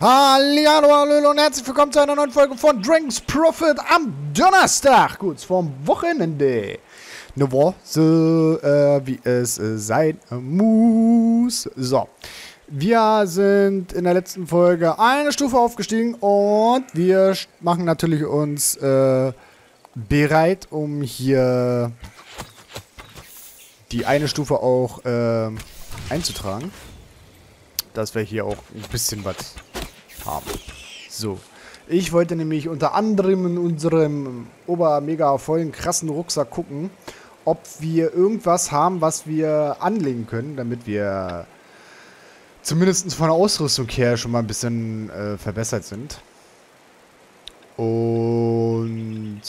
Hallihallo, hallo und herzlich willkommen zu einer neuen Folge von Dragon's Prophet am Donnerstag, kurz vorm Wochenende. Eine Woche, wie es sein muss. So, wir sind in der letzten Folge eine Stufe aufgestiegen und wir machen natürlich uns bereit, um hier die eine Stufe auch einzutragen, dass wir hier auch ein bisschen was haben. So. Ich wollte nämlich unter anderem in unserem obermega vollen krassen Rucksack gucken, ob wir irgendwas haben, was wir anlegen können, damit wir zumindest von der Ausrüstung her schon mal ein bisschen verbessert sind. Und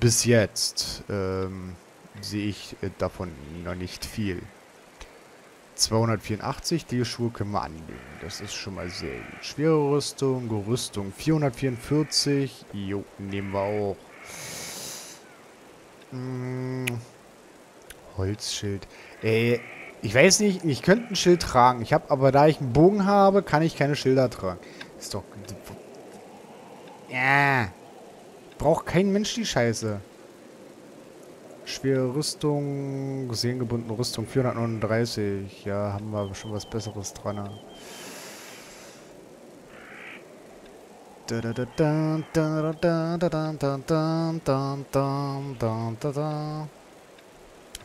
bis jetzt sehe ich davon noch nicht viel. 284, die Schuhe können wir annehmen. Das ist schon mal sehr gut. Schwere Rüstung, Gerüstung 444. Jo, nehmen wir auch. Holzschild. Ich weiß nicht, ich könnte ein Schild tragen. Ich habe aber, da ich einen Bogen habe, kann ich keine Schilder tragen. Ist doch... Ja. Braucht kein Mensch die Scheiße. Schwere Rüstung, gesehengebundene Rüstung, 439. Ja, haben wir schon was Besseres dran.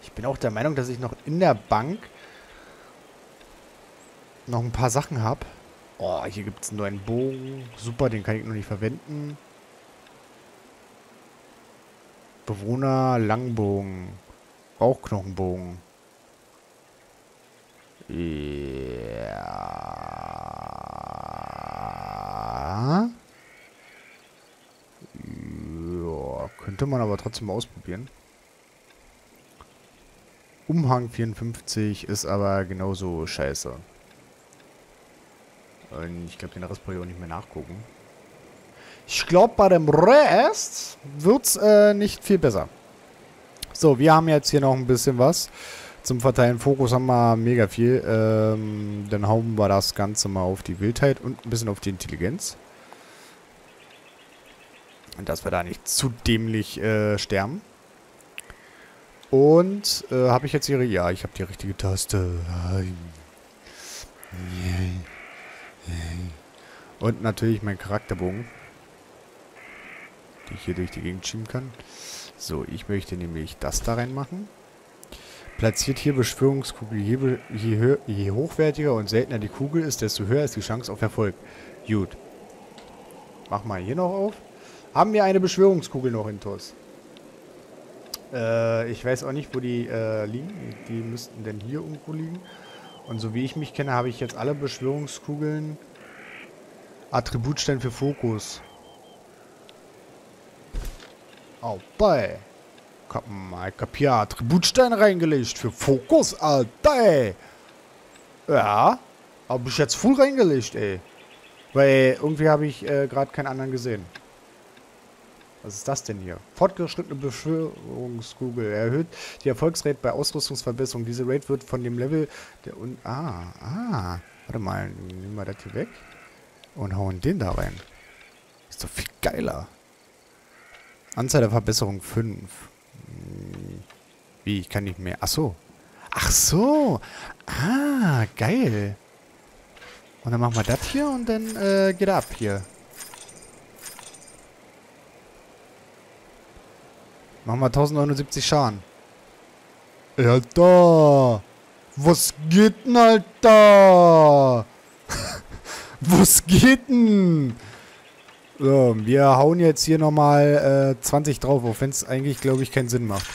Ich bin auch der Meinung, dass ich noch in der Bank noch ein paar Sachen habe. Oh, hier gibt es einen neuen Bogen. Super, den kann ich noch nicht verwenden. Bewohner, Langbogen, Bauchknochenbogen. Ja. Ja. Könnte man aber trotzdem mal ausprobieren. Umhang 54 ist aber genauso scheiße. Und ich glaube, den Rest brauche ich auch nicht mehr nachgucken. Ich glaube, bei dem Rest wird es nicht viel besser. So, wir haben jetzt hier noch ein bisschen was. Zum Verteilen Fokus haben wir mega viel. Dann hauen wir das Ganze mal auf die Wildheit und ein bisschen auf die Intelligenz. Und dass wir da nicht zu dämlich sterben. Und habe ich jetzt hier... Ja, ich habe die richtige Taste. Und natürlich mein Charakterbogen, ich hier durch die Gegend schieben kann. So, ich möchte nämlich das da reinmachen. Platziert hier Beschwörungskugel. Je hochwertiger und seltener die Kugel ist, desto höher ist die Chance auf Erfolg. Gut. Mach mal hier noch auf. Haben wir eine Beschwörungskugel noch in TOS? Ich weiß auch nicht, wo die liegen. Die müssten denn hier irgendwo liegen. Und so wie ich mich kenne, habe ich jetzt alle Beschwörungskugeln. Attributstein für Fokus. Oh, bei. Ich hab hier Attributstein reingelegt für Fokus, Alter. Ja, hab ich jetzt voll reingelegt, ey. Weil irgendwie habe ich gerade keinen anderen gesehen. Was ist das denn hier? Fortgeschrittene Beschwörungskugel erhöht die Erfolgsrate bei Ausrüstungsverbesserung. Diese Rate wird von dem Level der... Warte mal, nehmen wir das hier weg. Und hauen den da rein. Ist doch viel geiler. Anzahl der Verbesserung 5. Wie, ich kann nicht mehr. Ach so. Ah, geil. Und dann machen wir das hier und dann geht ab hier. Machen wir 1079 Schaden. Alter. Was geht denn, Alter? Was geht denn? So, wir hauen jetzt hier nochmal 20 drauf, auch wenn es eigentlich, glaube ich, keinen Sinn macht.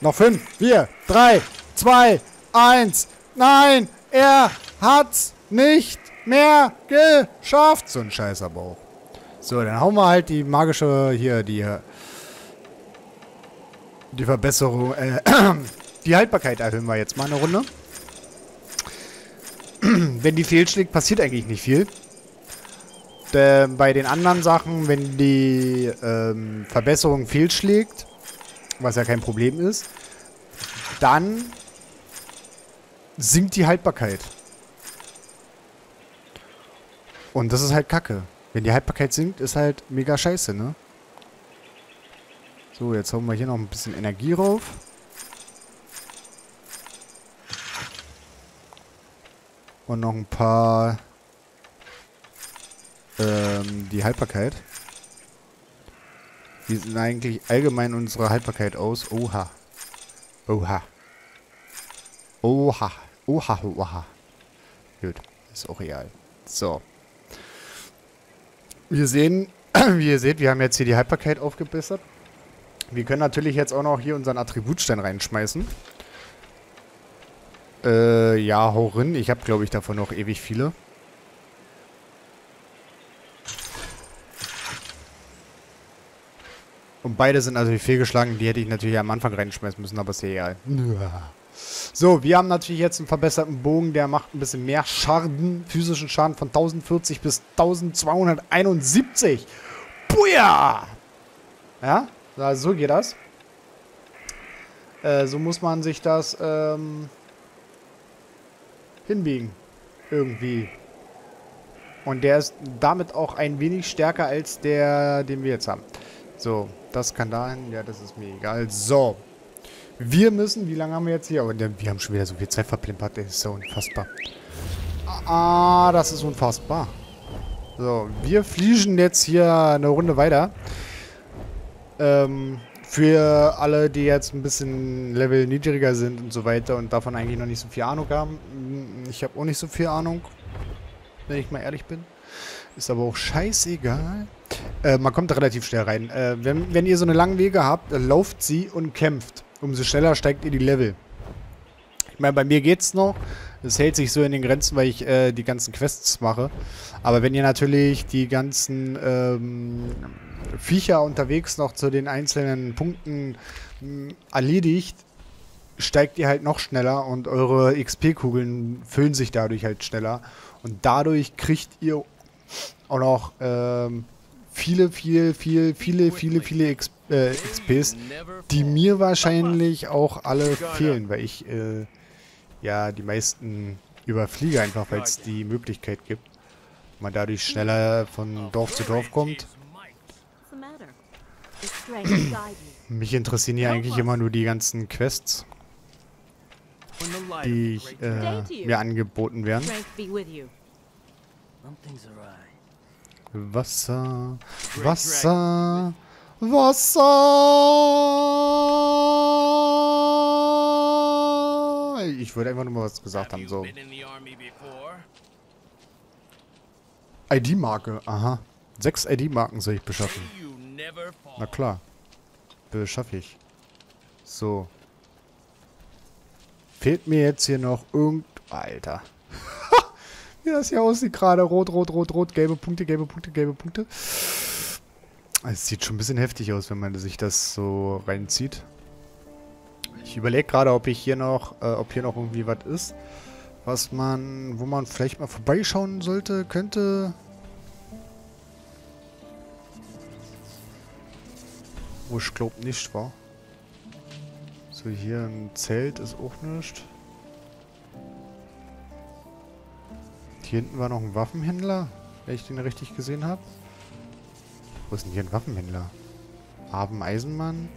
Noch 5, 4, 3, 2, 1. Nein, er hat's nicht mehr geschafft. So ein Scheißer Bauch. So, dann hauen wir halt die magische hier, die Verbesserung, die Haltbarkeit erhöhen wir jetzt mal eine Runde. Wenn die fehlschlägt, passiert eigentlich nicht viel. bei den anderen Sachen, wenn die Verbesserung fehlschlägt, was ja kein Problem ist, dann sinkt die Haltbarkeit. Und das ist halt Kacke. Wenn die Haltbarkeit sinkt, ist halt mega scheiße, ne? So, jetzt hauen wir hier noch ein bisschen Energie rauf. Und noch ein paar... die Haltbarkeit. Wie sieht eigentlich allgemein unsere Haltbarkeit aus? Oha. Oha. Oha. Oha, oha. Gut, ist auch real. So. Wir sehen, wie ihr seht, wir haben jetzt hier die Haltbarkeit aufgebessert. Wir können natürlich jetzt auch noch hier unseren Attributstein reinschmeißen. Ja, hau rein. Ich habe, glaube ich, davon noch ewig viele. Und beide sind natürlich fehlgeschlagen. Die hätte ich natürlich am Anfang reinschmeißen müssen, aber ist ja egal. Ja. So, wir haben natürlich jetzt einen verbesserten Bogen. Der macht ein bisschen mehr Schaden. Physischen Schaden von 1040 bis 1271. Buja! Ja, also so geht das. So muss man sich das hinbiegen. Irgendwie. Und der ist damit auch ein wenig stärker als der, den wir jetzt haben. So, das kann dahin. Ja, das ist mir egal. So. Wir müssen, wie lange haben wir jetzt hier? Oh, wir haben schon wieder so viel Zeit verplimpert. Das ist so unfassbar. Ah, das ist unfassbar. So, wir fliegen jetzt hier eine Runde weiter. Für alle, die jetzt ein bisschen Level niedriger sind und so weiter und davon eigentlich noch nicht so viel Ahnung haben. Ich habe auch nicht so viel Ahnung, wenn ich mal ehrlich bin. Ist aber auch scheißegal. Man kommt relativ schnell rein. Wenn ihr so eine lange Wege habt, lauft sie und kämpft. Umso schneller steigt ihr die Level. Ich meine, bei mir geht's noch. Es hält sich so in den Grenzen, weil ich die ganzen Quests mache. Aber wenn ihr natürlich die ganzen Viecher unterwegs noch zu den einzelnen Punkten erledigt, steigt ihr halt noch schneller und eure XP-Kugeln füllen sich dadurch halt schneller. Und dadurch kriegt ihr auch noch viele XPs, die mir wahrscheinlich auch alle fehlen, weil ich ja die meisten überfliege einfach, weil es die Möglichkeit gibt, man dadurch schneller von Dorf zu Dorf kommt. Mich interessieren hier eigentlich immer nur die ganzen Quests, die ich, mir angeboten werden. Wasser, Wasser, Wasser. Ich wollte einfach nur mal was gesagt haben, so. ID-Marke, aha. 6 ID-Marken soll ich beschaffen. Na klar. Beschaffe ich. So. Fehlt mir jetzt hier noch irgend... Alter. Wie das hier aussieht gerade. Rot, rot, rot, rot, gelbe Punkte, gelbe Punkte, gelbe Punkte. Es sieht schon ein bisschen heftig aus, wenn man sich das so reinzieht. Ich überlege gerade, ob ich hier noch, ob hier noch irgendwie was ist, was man, wo man vielleicht mal vorbeischauen sollte, könnte. Wo ich glaube nicht war. So, hier ein Zelt ist auch nichts. Hier hinten war noch ein Waffenhändler, wenn ich den richtig gesehen habe. Wo ist denn hier ein Waffenhändler? Haben Eisenmann,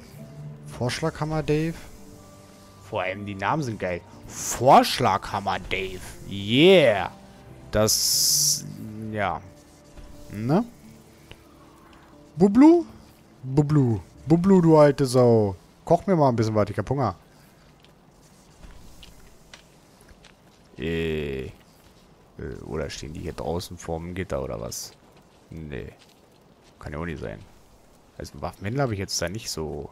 Vorschlaghammer Dave. Vor allem die Namen sind geil. Vorschlaghammer Dave. Yeah. Das, ja. Ne? Bublu? Bublu. Bublu, du alte Sau. Koch mir mal ein bisschen was, ich hab Hunger. Oder stehen die hier draußen vorm Gitter oder was? Nee. Kann ja auch nicht sein. Also Waffenhändler habe ich jetzt da nicht so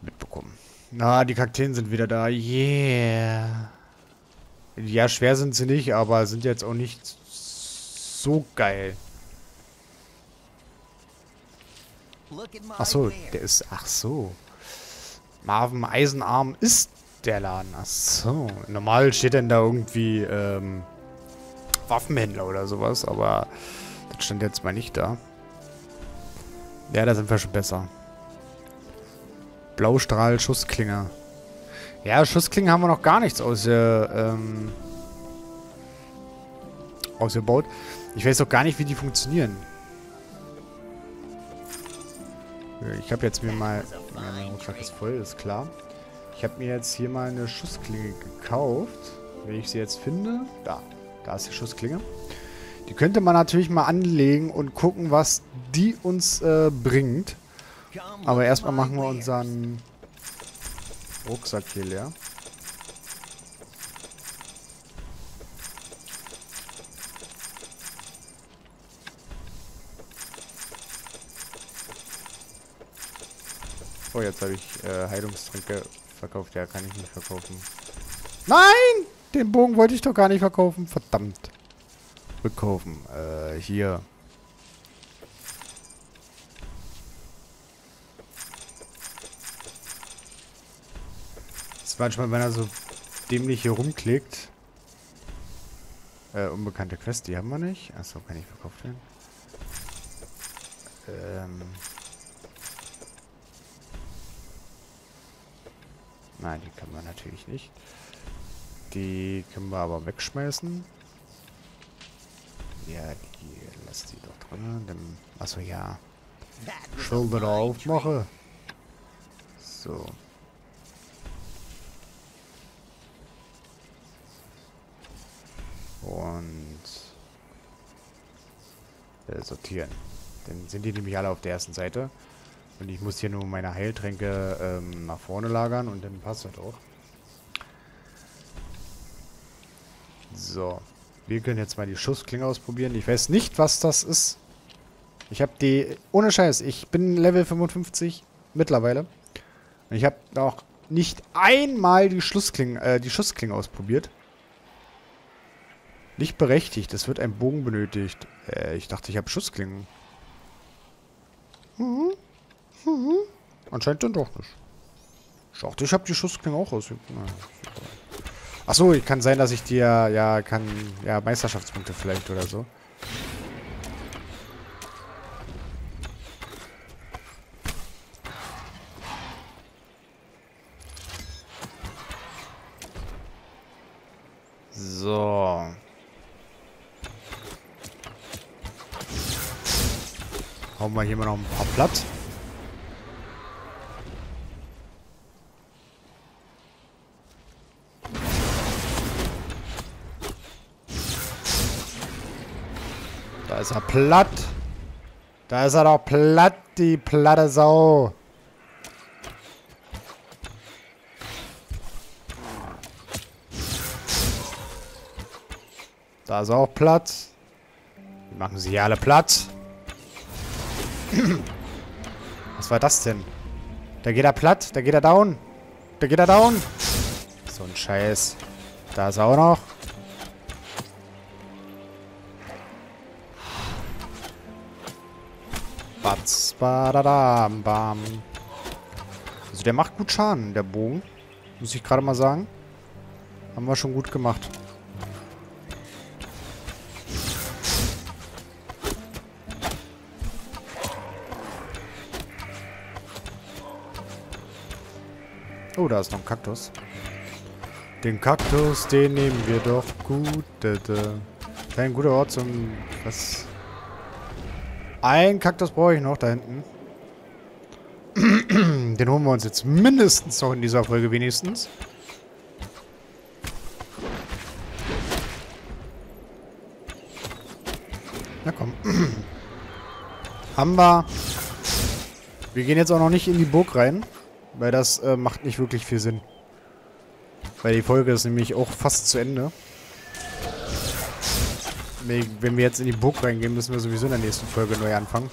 mitbekommen. Na, die Kakteen sind wieder da. Yeah. Ja, schwer sind sie nicht, aber sind jetzt auch nicht so geil. Achso, der ist... Ach so. Marvin Eisenarm ist... Der Laden, achso. Normal steht denn da irgendwie Waffenhändler oder sowas, aber Das stand jetzt mal nicht da. Ja, da sind wir schon besser. Blaustrahl, Schussklingen. Ja, Schussklingen haben wir noch gar nichts ausgebaut. Ich weiß auch gar nicht, wie die funktionieren. Ich habe jetzt mir mal... Ja, mein Rucksack ist voll, ist klar. Ich habe mir jetzt hier mal eine Schussklinge gekauft. Wenn ich sie jetzt finde... Da. Da ist die Schussklinge. Die könnte man natürlich mal anlegen und gucken, was die uns bringt. Aber erstmal machen wir unseren Rucksack hier leer. Oh, jetzt habe ich Heilungstränke verkauft. Ja, kann ich nicht verkaufen. Nein! Den Bogen wollte ich doch gar nicht verkaufen. Verdammt. Rückkaufen. Hier. Das ist manchmal, wenn er so dämlich hier rumklickt. Unbekannte Quest, die haben wir nicht. Achso, kann ich verkauft werden. Nein, die können wir natürlich nicht. Die können wir aber wegschmeißen. Ja, die lass die doch drin. Achso, ja. Schulter aufmache. So. Und sortieren. Dann sind die nämlich alle auf der ersten Seite. Und ich muss hier nur meine Heiltränke nach vorne lagern und dann passt das auch. So. Wir können jetzt mal die Schussklinge ausprobieren. Ich weiß nicht, was das ist. Ich habe die... Ohne Scheiß, ich bin Level 55 mittlerweile. Und ich habe noch nicht einmal die Schussklinge ausprobiert. Nicht berechtigt. Es wird ein Bogen benötigt. Ich dachte, ich habe Schussklingen. Mhm. Mhm. Anscheinend dann doch nicht. Ich dachte, ich habe die Schussklingen auch aus. Achso, kann sein, dass ich dir ja Meisterschaftspunkte vielleicht oder so. So. Hauen wir hier mal noch ein paar platt. Da ist er platt. Da ist er doch platt, die platte Sau. Da ist er auch platt. Die machen sie hier alle platt. Was war das denn? Da geht er platt, da geht er down. Da geht er down. So ein Scheiß. Da ist er auch noch. Batz, badadam, bam. Also der macht gut Schaden, der Bogen. Muss ich gerade mal sagen. Haben wir schon gut gemacht. Oh, da ist noch ein Kaktus. Den Kaktus, den nehmen wir doch gut. Ein guter Ort zum... Was... Ein Kaktus brauche ich noch da hinten. Den holen wir uns jetzt mindestens noch in dieser Folge wenigstens. Na komm. Haben wir. Wir gehen jetzt auch noch nicht in die Burg rein. Weil das macht nicht wirklich viel Sinn. Weil die Folge ist nämlich auch fast zu Ende. Wenn wir jetzt in die Burg reingehen, müssen wir sowieso in der nächsten Folge neu anfangen.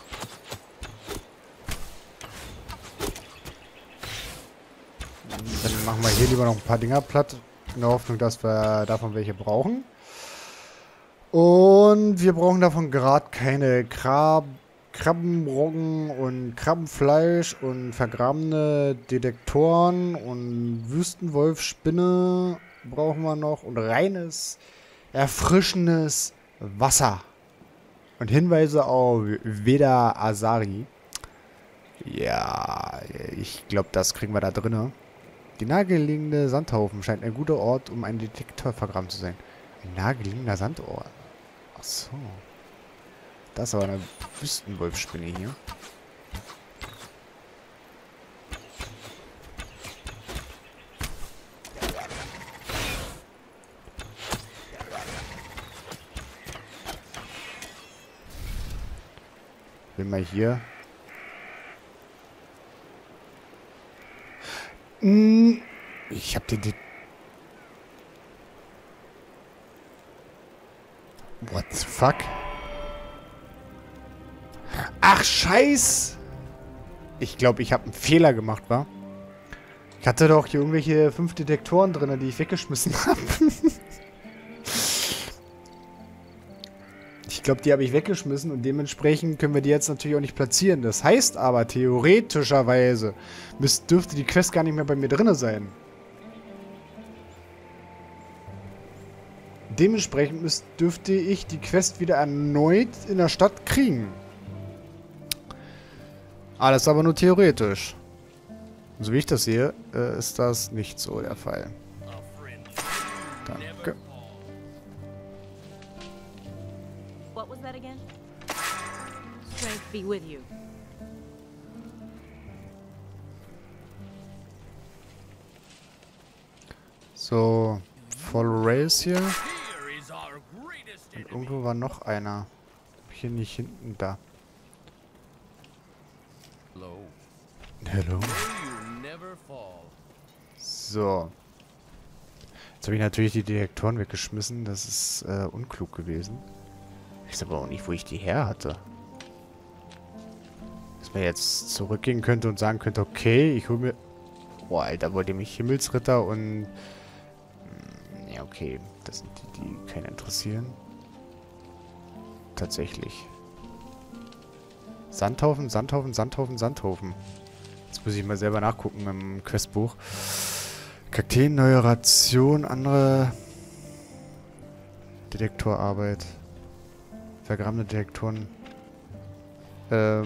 Dann machen wir hier lieber noch ein paar Dinger platt. In der Hoffnung, dass wir davon welche brauchen. Und wir brauchen davon gerade keine Krabbenroggen und Krabbenfleisch und vergrabene Detektoren und Wüstenwolfspinne brauchen wir noch und reines, erfrischendes Wasser. Und Hinweise auf Veda Asari. Ja, ich glaube, das kriegen wir da drinnen. Die nahegelegene Sandhaufen scheint ein guter Ort, um einen Detektor vergraben zu sein. Ein nahegelegener Sandort. Ach so. Das ist aber eine Wüstenwolfspinne hier. Will mal hier. Ich hab den... What the fuck? Ach, scheiß! Ich glaube, ich habe einen Fehler gemacht, wa? Ich hatte doch hier irgendwelche 5 Detektoren drin, die ich weggeschmissen habe. Ich glaube, die habe ich weggeschmissen und dementsprechend können wir die jetzt natürlich auch nicht platzieren. Das heißt aber, theoretischerweise dürfte die Quest gar nicht mehr bei mir drin sein. Dementsprechend dürfte ich die Quest wieder erneut in der Stadt kriegen. Alles aber nur theoretisch. So wie ich das sehe, ist das nicht so der Fall. Danke. So, Follow Rails hier. Und irgendwo war noch einer. Hier nicht hinten, da. Hallo. So. Jetzt habe ich natürlich die Detektoren weggeschmissen. Das ist unklug gewesen. Ich weiß aber auch nicht, wo ich die her hatte. Dass man jetzt zurückgehen könnte und sagen könnte, okay, ich hole mir... Boah, Alter, wollt ihr mich Himmelsritter und... Ja, okay. Das sind die, die keinen interessieren. Tatsächlich. Sandhaufen, Sandhaufen, Sandhaufen, Sandhaufen. Jetzt muss ich mal selber nachgucken im Questbuch. Kakteen, neue Ration, andere Detektorarbeit. Vergrabene Detektoren. Weil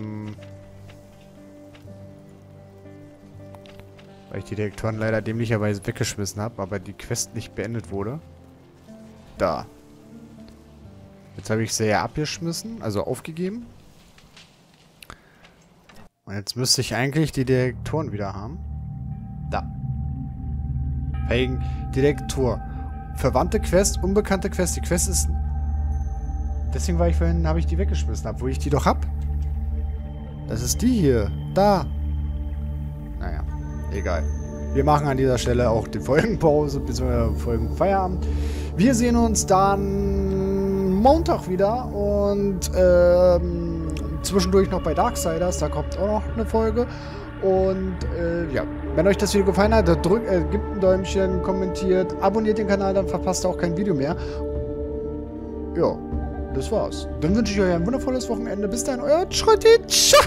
ich die Detektoren leider dämlicherweise weggeschmissen habe, aber die Quest nicht beendet wurde. Da. Jetzt habe ich sie ja abgeschmissen, also aufgegeben. Und jetzt müsste ich eigentlich die Detektoren wieder haben. Da. Wegen Detektor. Verwandte Quest, unbekannte Quest. Die Quest ist... Deswegen war ich vorhin, habe ich die weggeschmissen, obwohl ich die doch hab. Das ist die hier. Da. Naja, egal. Wir machen an dieser Stelle auch die Folgenpause, bzw. Folgenfeierabend. Wir sehen uns dann Montag wieder und zwischendurch noch bei Darksiders, da kommt auch noch eine Folge. Und ja, wenn euch das Video gefallen hat, dann gebt ein Däumchen, kommentiert, abonniert den Kanal, dann verpasst ihr auch kein Video mehr. Ja, das war's. Dann wünsche ich euch ein wundervolles Wochenende. Bis dann, euer Schroetie. Ciao!